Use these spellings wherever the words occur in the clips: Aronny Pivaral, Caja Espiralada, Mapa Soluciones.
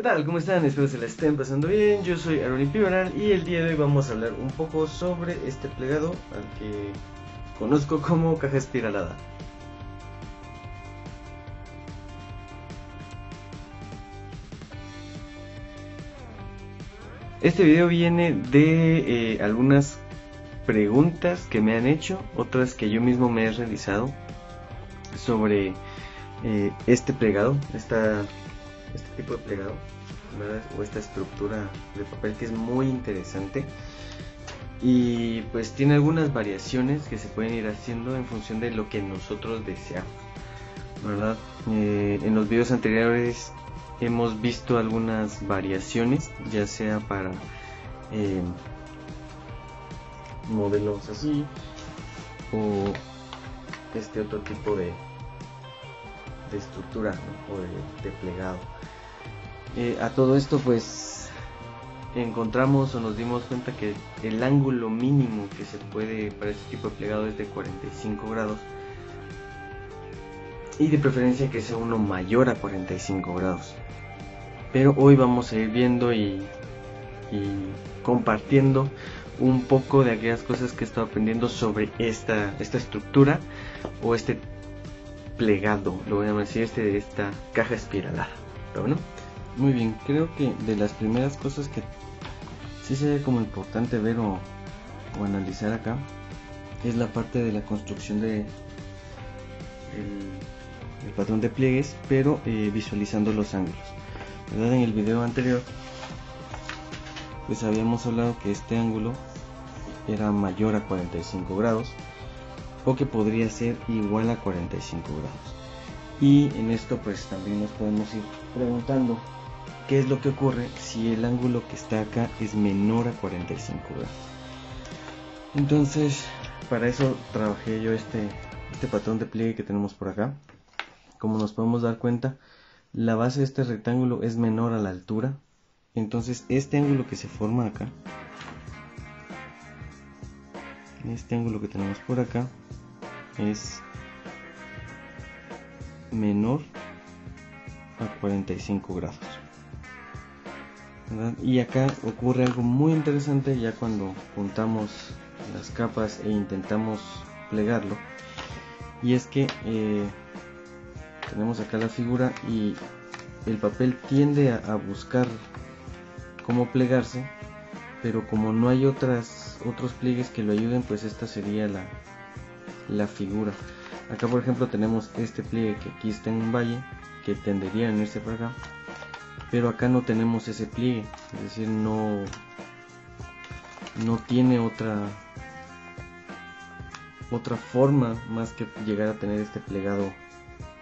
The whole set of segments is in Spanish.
¿Qué tal? ¿Cómo están? Espero se la estén pasando bien. Yo soy Aronny Pivaral y el día de hoy vamos a hablar un poco sobre este plegado al que conozco como caja espiralada. Este video viene de algunas preguntas que me han hecho, otras que yo mismo me he realizado sobre este plegado, este tipo de plegado, ¿verdad? O esta estructura de papel que es muy interesante y pues tiene algunas variaciones que se pueden ir haciendo en función de lo que nosotros deseamos, ¿verdad? En los videos anteriores hemos visto algunas variaciones, ya sea para modelos así o este otro tipo de estructura, ¿no? O de plegado. A todo esto pues encontramos o nos dimos cuenta que el ángulo mínimo que se puede para este tipo de plegado es de 45 grados y de preferencia que sea uno mayor a 45 grados, pero hoy vamos a ir viendo y compartiendo un poco de aquellas cosas que he estado aprendiendo sobre esta estructura o este plegado, lo voy a llamar así, esta caja espiralada. Pero bueno, muy bien, creo que de las primeras cosas que sí sería como importante ver o analizar acá es la parte de la construcción de el patrón de pliegues, pero visualizando los ángulos, ¿verdad? En el video anterior pues habíamos hablado que este ángulo era mayor a 45 grados o que podría ser igual a 45 grados, y en esto pues también nos podemos ir preguntando qué es lo que ocurre si el ángulo que está acá es menor a 45 grados. Entonces para eso trabajé yo este patrón de pliegue que tenemos por acá. Como nos podemos dar cuenta, la base de este rectángulo es menor a la altura, entonces este ángulo que se forma acá, este ángulo que tenemos por acá, es menor a 45 grados, ¿verdad? Y acá ocurre algo muy interesante ya cuando juntamos las capas e intentamos plegarlo, y es que tenemos acá la figura y el papel tiende a buscar cómo plegarse, pero como no hay otros pliegues que lo ayuden, pues esta sería la figura. Acá por ejemplo tenemos este pliegue que aquí está en un valle, que tendería a venirse para acá, pero acá no tenemos ese pliegue, es decir, no tiene otra forma más que llegar a tener este plegado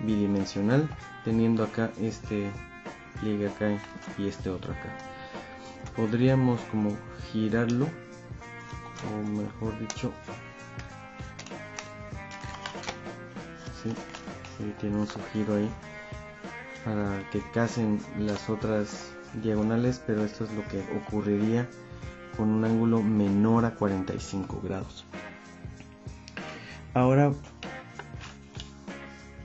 bidimensional, teniendo acá este pliegue acá y este otro acá. Podríamos como girarlo, o mejor dicho, sí, tiene un giro ahí para que casen las otras diagonales, pero esto es lo que ocurriría con un ángulo menor a 45 grados. Ahora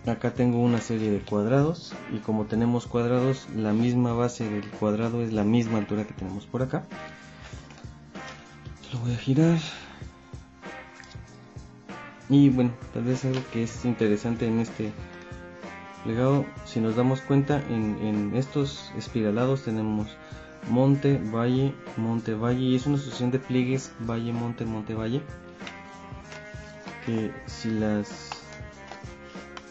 acá tengo una serie de cuadrados, y como tenemos cuadrados, la misma base del cuadrado es la misma altura que tenemos por acá. Lo voy a girar, y bueno, tal vez algo que es interesante en este plegado, si nos damos cuenta, en estos espiralados tenemos monte, valle, y es una sucesión de pliegues valle, valle, que si las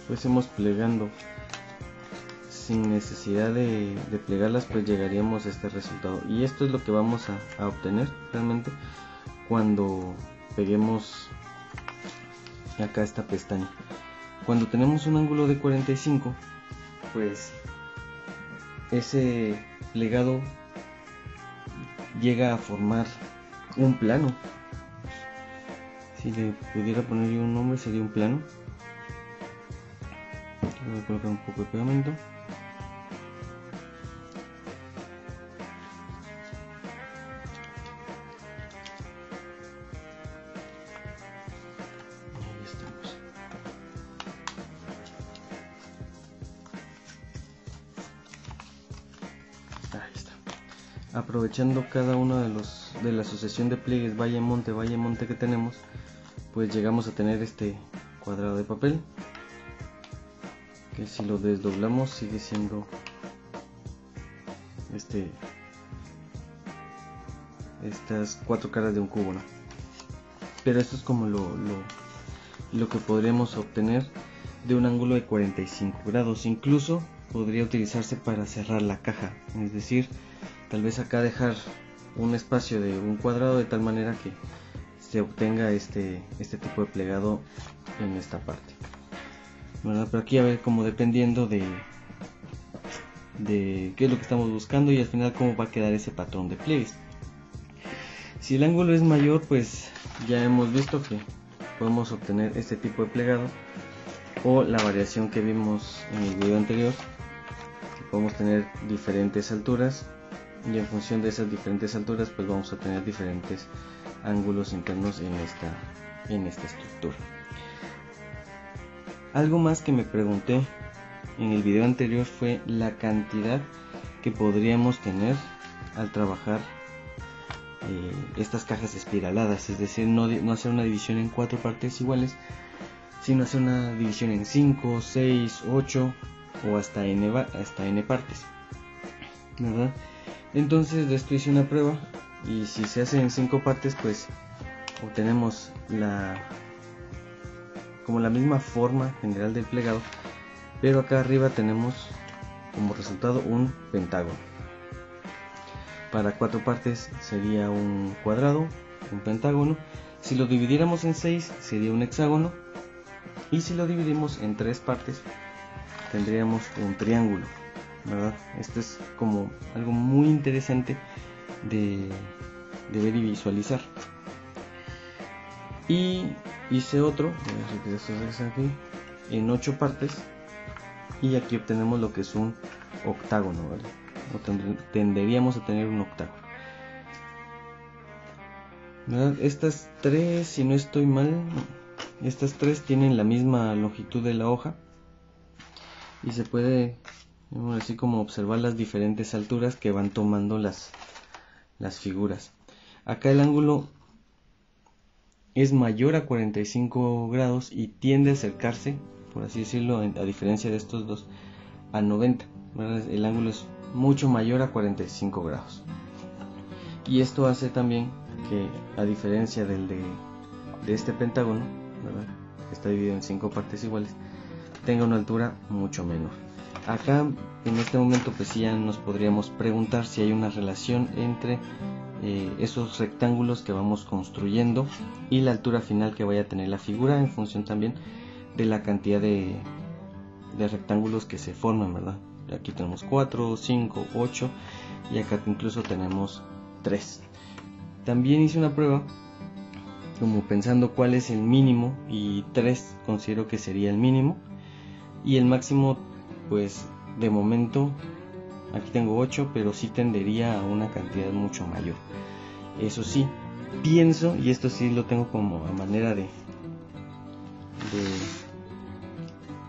fuésemos plegando sin necesidad de plegarlas, pues llegaríamos a este resultado, y esto es lo que vamos a obtener realmente cuando peguemos acá esta pestaña. Cuando tenemos un ángulo de 45, pues ese plegado llega a formar un plano. Si le pudiera poner yo un nombre, sería un plano. Voy a colocar un poco de pegamento. aprovechando cada uno de la sucesión de pliegues valle monte que tenemos, pues llegamos a tener este cuadrado de papel, que si lo desdoblamos sigue siendo estas cuatro caras de un cubo, ¿no? Pero esto es como lo que podríamos obtener de un ángulo de 45 grados. Incluso podría utilizarse para cerrar la caja, es decir, tal vez acá dejar un espacio de un cuadrado de tal manera que se obtenga este tipo de plegado en esta parte, ¿verdad? Pero aquí a ver, como dependiendo de qué es lo que estamos buscando y al final cómo va a quedar ese patrón de pliegues. Si el ángulo es mayor, pues ya hemos visto que podemos obtener este tipo de plegado, o la variación que vimos en el video anterior, que podemos tener diferentes alturas y en función de esas diferentes alturas pues vamos a tener diferentes ángulos internos en esta estructura. Algo más que me pregunté en el video anterior fue la cantidad que podríamos tener al trabajar estas cajas espiraladas, es decir, no hacer una división en cuatro partes iguales, sino hacer una división en 5, 6, 8 o hasta n partes, ¿verdad? Entonces de esto hice una prueba, y si se hace en 5 partes pues obtenemos como la misma forma general del plegado, pero acá arriba tenemos como resultado un pentágono. Para 4 partes sería un cuadrado, un pentágono. Si lo dividiéramos en 6 sería un hexágono, y si lo dividimos en 3 partes tendríamos un triángulo, ¿verdad? Esto es como algo muy interesante de ver y visualizar. Y hice otro en 8 partes, y aquí obtenemos lo que es un octágono, ¿vale? Tenderíamos a tener un octágono, ¿verdad? Estas 3, si no estoy mal, estas 3 tienen la misma longitud de la hoja, y se puede así como observar las diferentes alturas que van tomando las figuras. Acá el ángulo es mayor a 45 grados y tiende a acercarse, por así decirlo, a diferencia de estos dos, a 90, ¿verdad? El ángulo es mucho mayor a 45 grados. Y esto hace también que, a diferencia de este pentágono, ¿verdad?, que está dividido en 5 partes iguales, tenga una altura mucho menor. Acá en este momento pues ya nos podríamos preguntar si hay una relación entre esos rectángulos que vamos construyendo y la altura final que vaya a tener la figura, en función también de la cantidad de rectángulos que se forman, ¿verdad? Aquí tenemos 4, 5, 8 y acá incluso tenemos 3. También hice una prueba como pensando cuál es el mínimo, y 3 considero que sería el mínimo, y el máximo pues de momento aquí tengo 8, pero sí tendería a una cantidad mucho mayor. Eso sí, pienso, y esto sí lo tengo como a manera de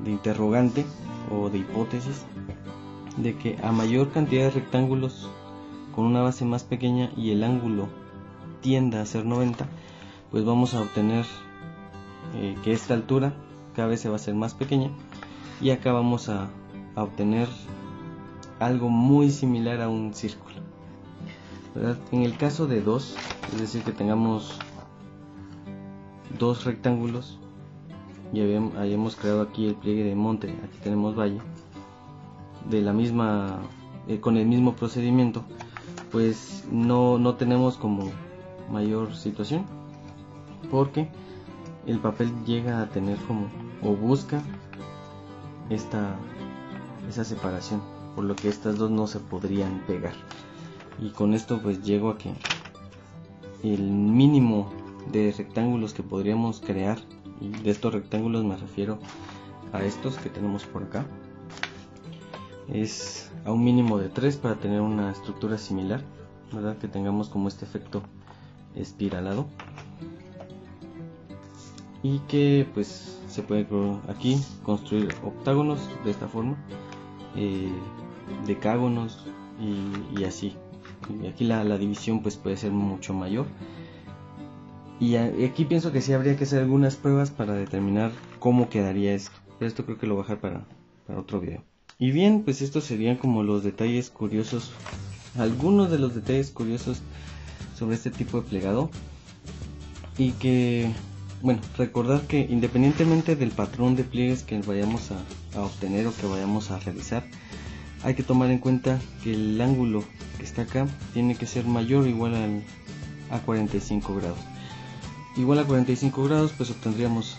interrogante o de hipótesis, de que a mayor cantidad de rectángulos con una base más pequeña y el ángulo tienda a ser 90, pues vamos a obtener que esta altura cada vez se va a hacer más pequeña, y acá vamos a obtener algo muy similar a un círculo, ¿verdad? En el caso de 2, es decir que tengamos 2 rectángulos y hayamos creado aquí el pliegue de monte, aquí tenemos valle, de la misma con el mismo procedimiento, pues no tenemos como mayor situación, porque el papel llega a tener como, o busca esa separación, por lo que estas dos no se podrían pegar. Y con esto pues llego a que el mínimo de rectángulos que podríamos crear, y de estos rectángulos me refiero a estos que tenemos por acá, es a un mínimo de 3 para tener una estructura similar, ¿verdad?, que tengamos como este efecto espiralado, y que pues se puede aquí construir octágonos de esta forma, decágonos y así, Aquí la división pues puede ser mucho mayor. Y aquí pienso que sí habría que hacer algunas pruebas para determinar cómo quedaría esto. Pero esto creo que lo voy a dejar para otro video. Y bien, pues estos serían como los detalles curiosos, algunos de los detalles curiosos sobre este tipo de plegado. Y que, bueno, recordar que independientemente del patrón de pliegues que vayamos a obtener o que vayamos a realizar, hay que tomar en cuenta que el ángulo que está acá tiene que ser mayor o igual a 45 grados. Igual a 45 grados pues obtendríamos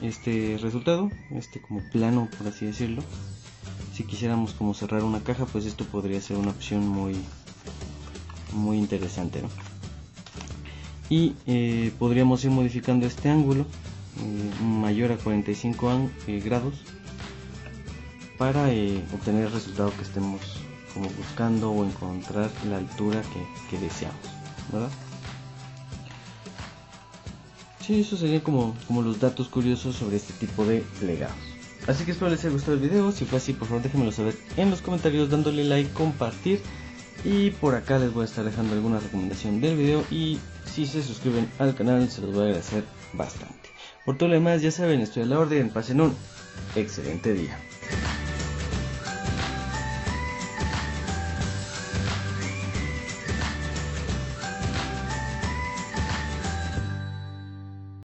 este resultado, este como plano, por así decirlo. Si quisiéramos como cerrar una caja, pues esto podría ser una opción muy interesante, ¿no? Y podríamos ir modificando este ángulo mayor a 45 grados para obtener el resultado que estemos como buscando o encontrar la altura que deseamos, ¿verdad? Sí, eso sería como los datos curiosos sobre este tipo de plegados. Así que espero les haya gustado el video. Si fue así, por favor déjenmelo saber en los comentarios, dándole like, compartir. Y por acá les voy a estar dejando alguna recomendación del video. Y si se suscriben al canal, se los voy a agradecer bastante. Por todo lo demás, ya saben, estoy a la orden. Pasen un excelente día.